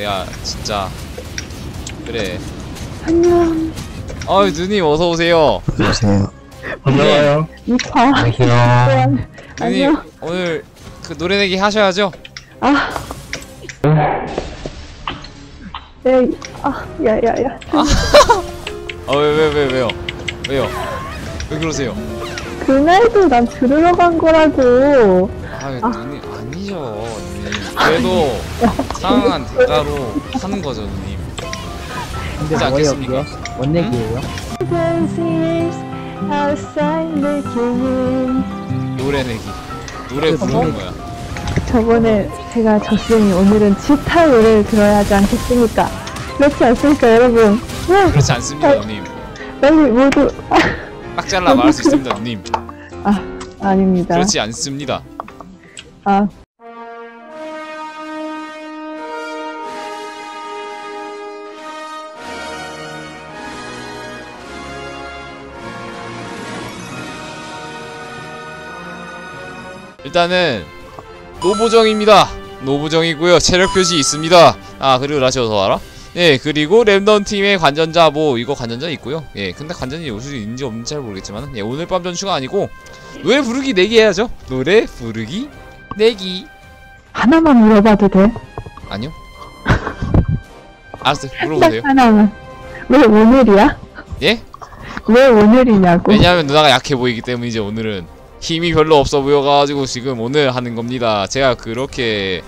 내가 진짜 그래. 안녕. 어이 누님 어서 오세요. 안녕하세요. 안녕하세요. 안녕하세요. 누님 오늘 그 노래내기 하셔야죠. 아. 에이, 아, 야야야. 아, 왜요? 왜 그러세요? 그날도 난 들으러 간 거라고. 아유, 아, 누님 아니죠. 누님. 그래도 상황한 대가로 하는 거죠, 누님. 근데 뭐예요? 뭔 얘기예요? 노래내기. 노래 부르는 거야. 저번에 제가 졌으니 오늘은 치타 노래를 들어야 하지 않겠습니까? 그렇지 않습니까, 여러분? 그렇지 않습니다, 누님. 빨리 모두 딱 잘라 말할 수 있습니다, 누님. 아, 아닙니다. 그렇지 않습니다. 아. 일단은 노보정입니다. 노보정이고요. 체력 표시 있습니다. 아 그리고 라시오 더 알아? 예 그리고 랜덤 팀의 관전자 뭐 이거 관전자 있고요. 예 근데 관전이 올 수 있는지 없는지 잘 모르겠지만 예 오늘 밤 전추가 아니고 노래 부르기 내기 해야죠. 노래 부르기 내기 하나만 물어봐도 돼? 아니요. 알았어요. 물어보세요. 하나만. 왜 오늘이야? 예? 왜 오늘이냐고? 왜냐하면 누나가 약해 보이기 때문이죠. 오늘은. 힘이 별로 없어 보여가지고 지금 오늘 하는 겁니다. 제가 그렇게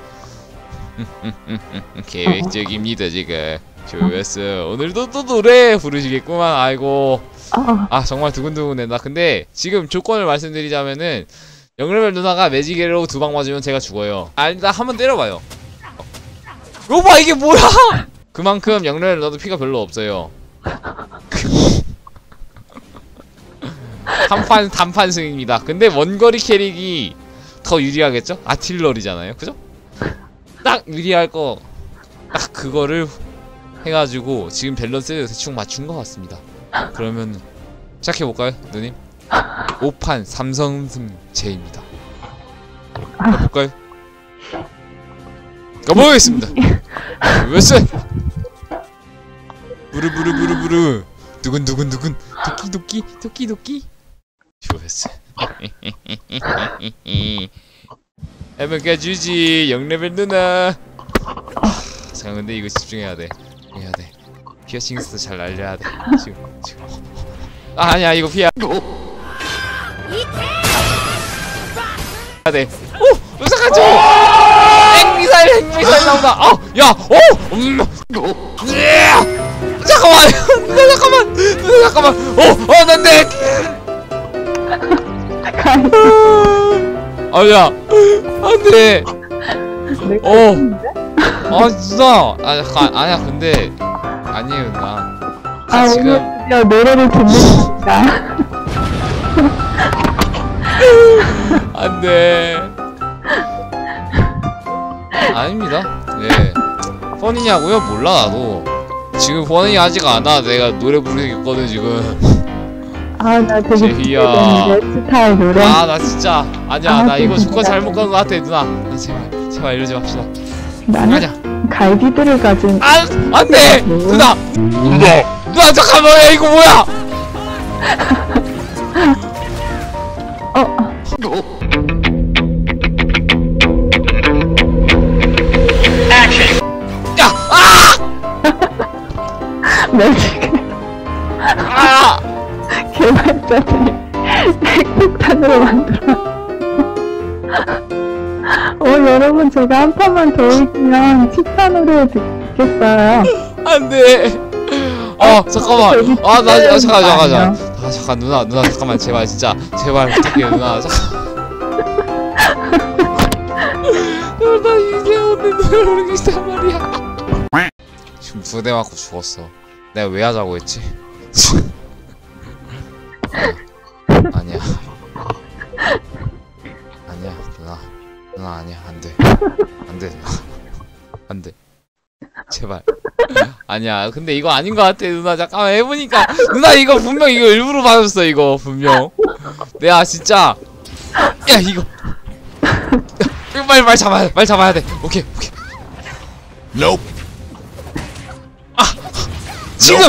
계획적입니다 지금. 좋았어. 오늘도 또 노래 부르시겠구만. 아이고. 아 정말 두근두근해. 나 근데 지금 조건을 말씀드리자면은 영레벨 누나가 매직에로 두 방 맞으면 제가 죽어요. 아니다 한번 때려봐요. 요봐 이게 뭐야? 그만큼 영레벨 누나도 피가 별로 없어요. 단판승입니다. 근데 원거리 캐릭이 더 유리하겠죠? 아틸러리잖아요. 그죠? 딱 유리할 거 딱 그거를 해가지고 지금 밸런스를 대충 맞춘 것 같습니다. 그러면 시작해볼까요? 누님? 5판 삼성승 제입니다. 가볼까요? 가보겠습니다. 웨슨! 부르부르부르부르 두근두근두근 도끼도끼 도끼도끼 좋았어. 한번 가주지 영레벨 누나. 잠깐 근데 이거 집중해야 돼. 해야 돼. 피어싱 스도 잘 날려야 돼. 지금. 아, 아니야 이거 피야. 해야 돼. 오! 무사 가죠. 핵미사일 나온다. 아, 야, 오! 잠깐만. 잠깐만. 오, 난 돼. 아야 안돼. 아 진짜 아니야 근데 아니에요 나. 아 지금 야 노래를 듣는다. 안돼. 아닙니다. 예. 펀이냐고요? 몰라 나도. 지금 펀이 아직 안 와. 내가 노래 부르겠거든 지금. 아 나 되게 스타일 노래. 아 나 진짜 아니야. 아, 나 이거 조건 잘못 간 것 같아 누나. 나 제발 이러지 맙시다. 나는 갈비들을 가진. 아 안돼 누나. 누나 잠깐만 야 이거 뭐야? 야 아! 아! 개발자들이 핵폭탄으로 만들어. 여러분 제가 한 판만 더 이기면 치타노래 듣겠어요. 안돼. 아 잠깐만. 아 나 잠깐 누나 잠깐만 제발 진짜 제발 부탁해 누나. 나 이제 오늘 노래 부르기 시작 말이야. 지금 2대 맞고 죽었어. 내가 왜 하자고 했지? 아니야 누나 아니야 안돼 안돼 제발. 아니야 근데 이거 아닌 것 같아 누나. 잠깐만 해보니까 누나 이거 분명 이거 일부러 받았어 이거 분명. 내가 진짜 야 이거 야, 빨리 말 잡아야 돼. 오케이. Nope. 지금!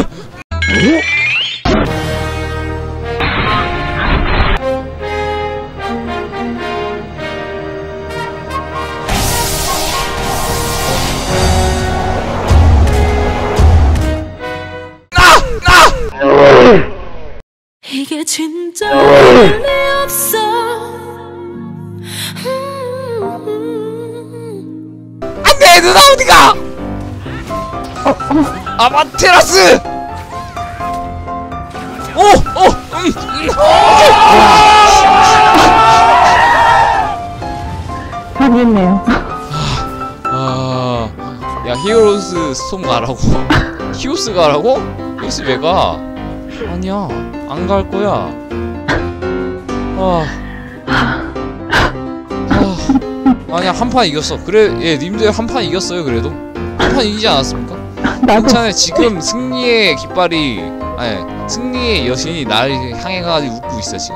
이게 진짜 의미 없어. 안돼 누나 어디가? 아마테라스. 오오 당했네요. 아야 히오로스 스톰 가라고? 히오스 가라고? 히오스 왜 가? 아니야. 안 갈 거야. 아니야 한 판 이겼어. 그래 예 님들 한 판 이겼어요. 그래도 한 판 이기지 않았습니까? 괜찮아요. 지금 승리의 깃발이 아니 승리의 여신이 나를 향해 가지고 웃고 있어 지금.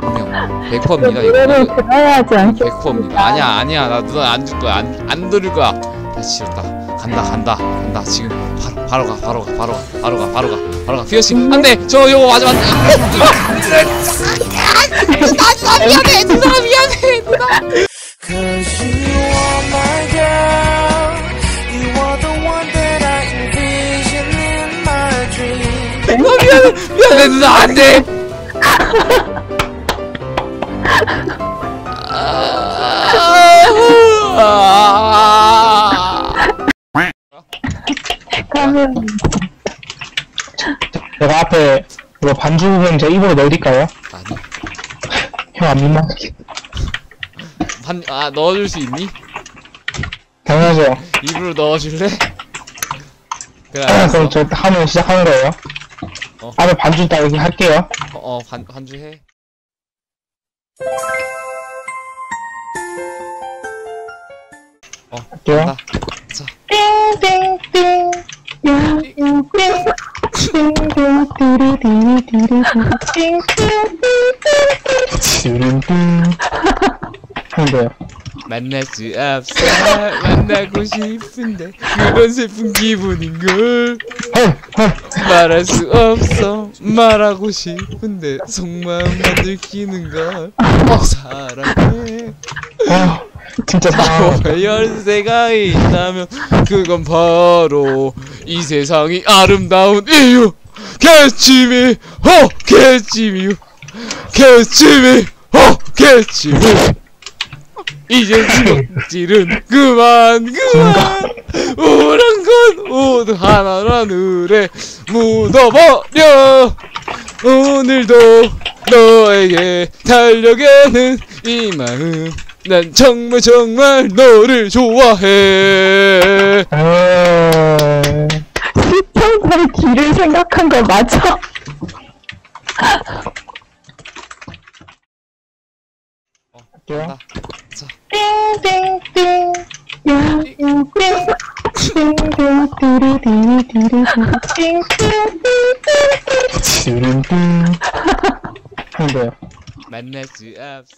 분명 100%입니다 이거. 100%입니다. 아니야 나 누나 안 줄 거야. 안 들을 거야. 다 지렸다. 간다 지금 바로 가 피어싱 안돼 저 요거 맞아 누나 미안해 누나 미안해 누나 안돼 제가 앞에 이거 반죽 형 제 입으로 넣어드릴까요? 아니 형 안 민망하게 넣어줄 수 있니? 당연하죠. 입으로 넣어줄래? 그래 그럼 저 하면 시작하는 거예요. 앞에 반죽 다 여기 할게요. 반죽 해. 간다. 자 띵띵띵 만날 수 없어 만나고 싶은데 그런 슬픈 기분인걸 말할 수 없어 말하고 싶은데 속마음만 들키는걸 사랑해 진짜 열쇠가 있다면 그건 바로 이 세상이 아름다운 이유. Catch me, oh, catch me, catch me, oh, catch me. 이제 지목질은 그만 우렁건 옷 하나란 을에 묻어버려. 오늘도 너에게 달려가는 이 마음 난 정말 너를 좋아해. 시청자의 길을 생각한 거 맞아? 간다. 자. 띵띵띵. 띵띵띵. 만날 수 없어.